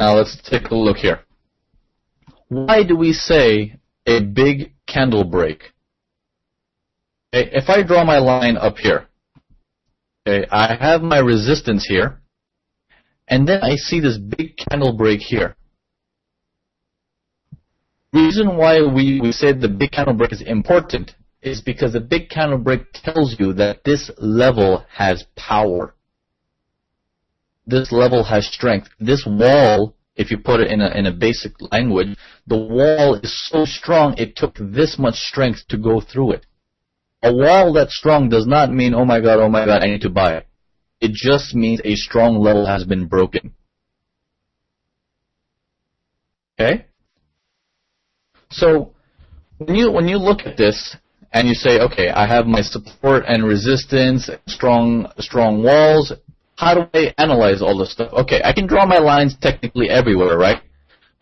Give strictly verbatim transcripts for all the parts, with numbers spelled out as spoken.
Now let's take a look here. Why do we say a big candle break? Okay, if I draw my line up here, okay, I have my resistance here, and then I see this big candle break here. Reason why we, we say the big candle break is important is because the big candle break tells you that this level has power. This level has strength. This wall, if you put it in a, in a basic language, the wall is so strong it took this much strength to go through it. A wall that's strong does not mean, oh my god, oh my god, I need to buy it. It just means a strong level has been broken. Okay? So, when you, when you look at this, and you say, okay, I have my support and resistance, strong, strong walls, how do I analyze all this stuff? Okay, I can draw my lines technically everywhere, right?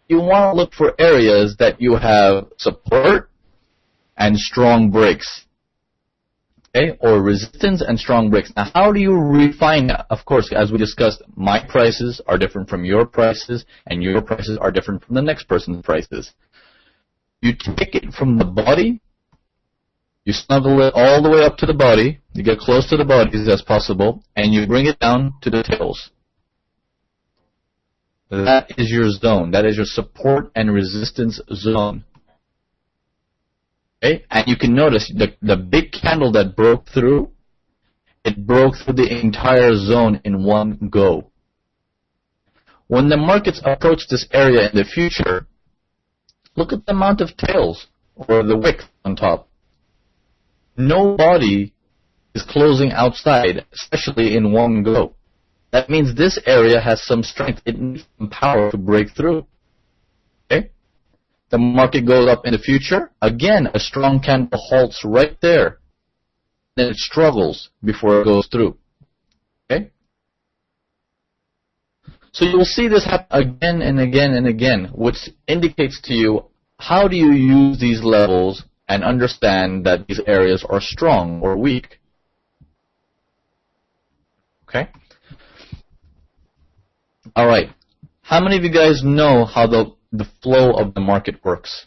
You want to look for areas that you have support and strong breaks, okay, or resistance and strong breaks. Now, how do you refine that? Of course, as we discussed, my prices are different from your prices, and your prices are different from the next person's prices. You take it from the body, you snuggle it all the way up to the body, you get close to the bodies as possible, and you bring it down to the tails. That is your zone. That is your support and resistance zone. Okay? And you can notice the, the big candle that broke through, it broke through the entire zone in one go. When the markets approach this area in the future, look at the amount of tails or the wick on top. Nobody is closing outside, especially in one go. That means this area has some strength. It needs some power to break through. Okay? The market goes up in the future. Again, a strong candle halts right there. Then it struggles before it goes through. Okay? So you will see this happen again and again and again, which indicates to you how do you use these levels and understand that these areas are strong or weak. Okay? Alright. How many of you guys know how the, the flow of the market works?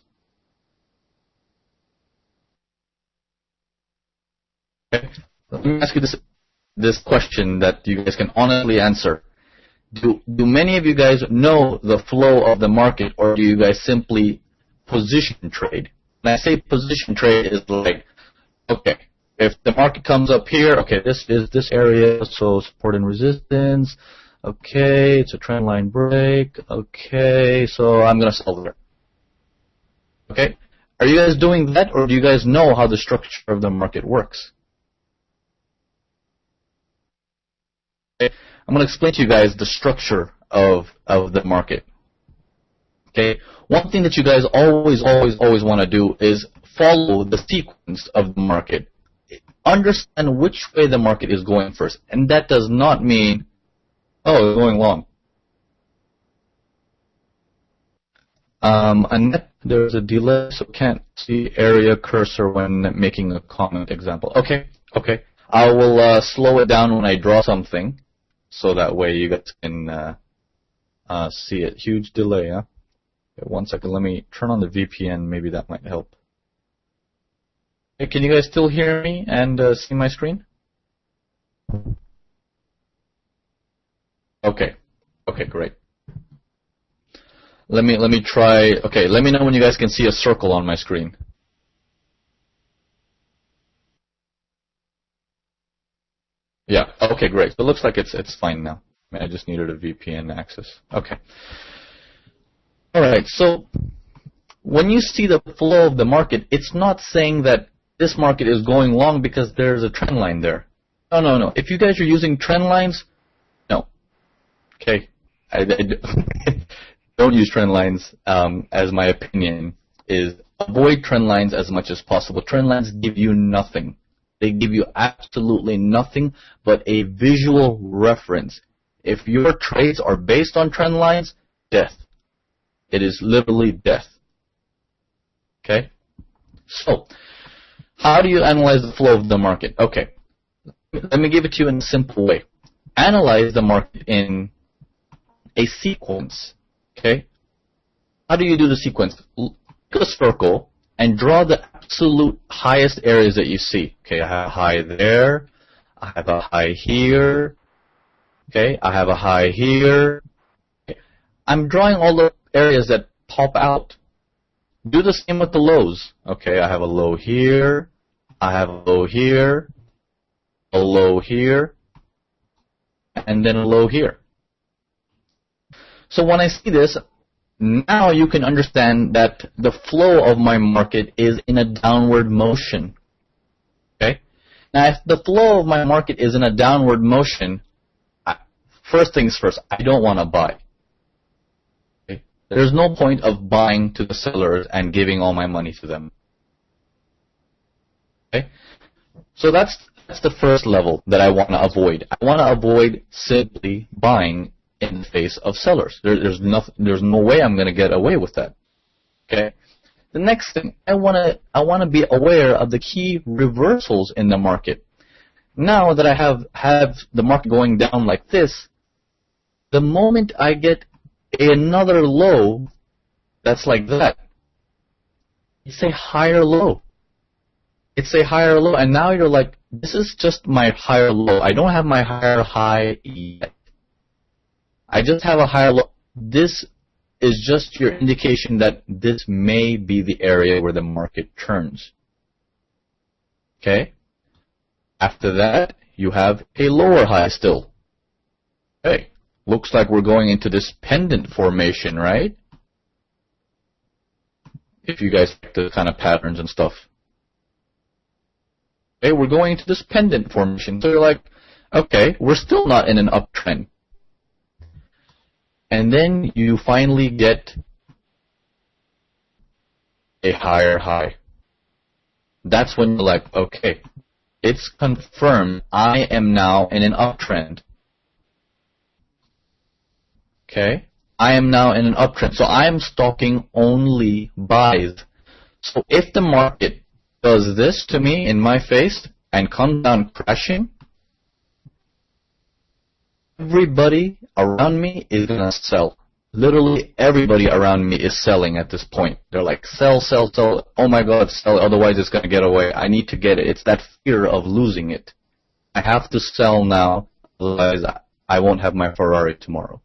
Okay. Let me ask you this, this question that you guys can honestly answer. Do, do many of you guys know the flow of the market, or do you guys simply position trade? When I say position trade, is like, okay, if the market comes up here, okay, this is this area, so support and resistance, okay, it's a trend line break, okay, so I'm going to sell there. Okay, are you guys doing that, or do you guys know how the structure of the market works? Okay. I'm going to explain to you guys the structure of, of the market. Okay, one thing that you guys always, always, always want to do is follow the sequence of the market. Understand which way the market is going first. And that does not mean, oh, it's going long. Um, and there's a delay, so can't see area cursor when making a comment example. Okay, okay. I will uh, slow it down when I draw something, so that way you guys can uh, uh, see it. Huge delay, huh? One second, let me turn on the V P N, maybe that might help. Hey, can you guys still hear me and uh, see my screen? Okay, okay, great. Let me, let me try, okay, let me know when you guys can see a circle on my screen. Yeah, okay, great. So it looks like it's, it's fine now. I mean, I just needed a V P N access. Okay. Alright, so when you see the flow of the market, it's not saying that this market is going long because there's a trend line there. No, no, no. If you guys are using trend lines, no. Okay. I, I don't use trend lines um, as my opinion is avoid trend lines as much as possible. Trend lines give you nothing. They give you absolutely nothing but a visual reference. If your trades are based on trend lines, death. It is literally death. Okay? So, how do you analyze the flow of the market? Okay. Let me give it to you in a simple way. Analyze the market in a sequence. Okay? How do you do the sequence? Pick a circle and draw the absolute highest areas that you see. Okay, I have a high there. I have a high here. Okay, I have a high here. Okay. I'm drawing all the areas that pop out. Do the same with the lows. Okay, I have a low here. I have a low here. A low here. And then a low here. So when I see this, now you can understand that the flow of my market is in a downward motion. Okay? Now, if the flow of my market is in a downward motion, I, first things first, I don't want to buy. Okay? There's no point of buying to the sellers and giving all my money to them. Okay? So that's, that's the first level that I want to avoid. I want to avoid simply buying in the face of sellers. There, there's, nothing, there's no way I'm going to get away with that. Okay. The next thing, I want to I want to be aware of the key reversals in the market. Now that I have, have the market going down like this, the moment I get another low that's like that, it's a higher low. It's a higher low, and now you're like, this is just my higher low. I don't have my higher high yet. I just have a higher low. This is just your indication that this may be the area where the market turns. Okay? After that, you have a lower high still. Okay. Looks like we're going into this pendant formation, right? If you guys like the kind of patterns and stuff. Okay, we're going into this pendant formation. So you're like, okay, we're still not in an uptrend. And then you finally get a higher high. That's when you're like, okay, it's confirmed I am now in an uptrend. Okay? I am now in an uptrend. So I am stalking only buys. So if the market does this to me in my face and comes down crashing, everybody around me is going to sell. Literally everybody around me is selling at this point. They're like, sell, sell, sell. Oh my God, sell. Otherwise it's going to get away. I need to get it. It's that fear of losing it. I have to sell now. Otherwise I won't have my Ferrari tomorrow.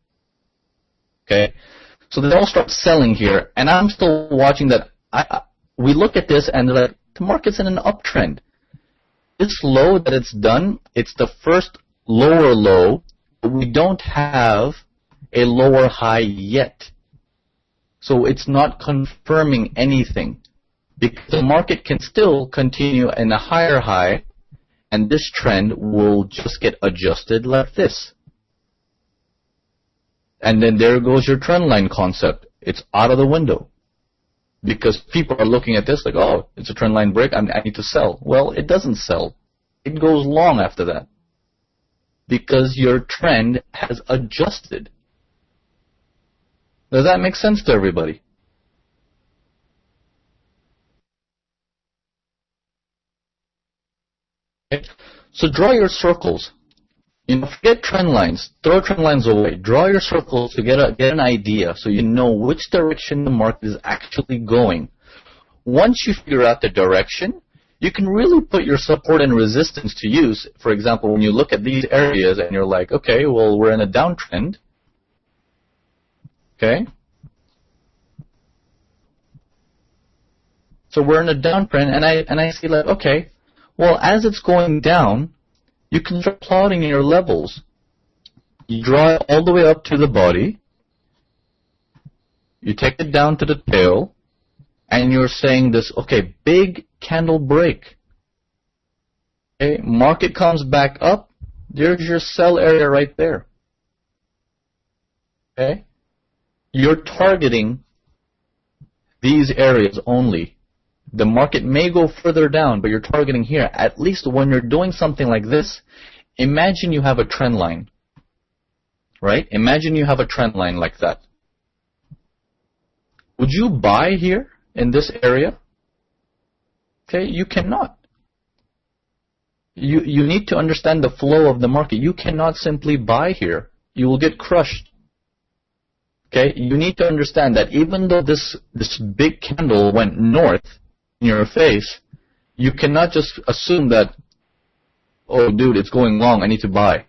Okay? So they all start selling here. And I'm still watching that. I, we look at this and they're like, the market's in an uptrend. This low that it's done, it's the first lower low. We don't have a lower high yet. So it's not confirming anything. Because the market can still continue in a higher high, and this trend will just get adjusted like this. And then there goes your trend line concept. It's out of the window. Because people are looking at this like, oh, it's a trend line break, I need to sell. Well, it doesn't sell. It goes long after that. Because your trend has adjusted. Does that make sense to everybody? Okay. So draw your circles. You know, forget trend lines. Throw trend lines away. Draw your circles to get a, get an idea, so you know which direction the market is actually going. Once you figure out the direction, you can really put your support and resistance to use. For example, when you look at these areas and you're like, okay, well, we're in a downtrend. Okay? So we're in a downtrend, and I, and I see like, okay, well, as it's going down, you can start plotting your levels. You draw it all the way up to the body. You take it down to the tail. And you're saying this, okay, big candle break. Okay, market comes back up. There's your sell area right there. Okay, you're targeting these areas only. The market may go further down, but you're targeting here. At least when you're doing something like this, imagine you have a trend line. Right? Imagine you have a trend line like that. Would you buy here? In this area, okay, you cannot. You you need to understand the flow of the market. You cannot simply buy here. You will get crushed. Okay, you need to understand that even though this this big candle went north in your face, you cannot just assume that, oh dude, it's going long, I need to buy.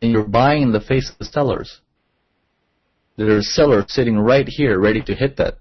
And you're buying in the face of the sellers. There's sellers sitting right here ready to hit that.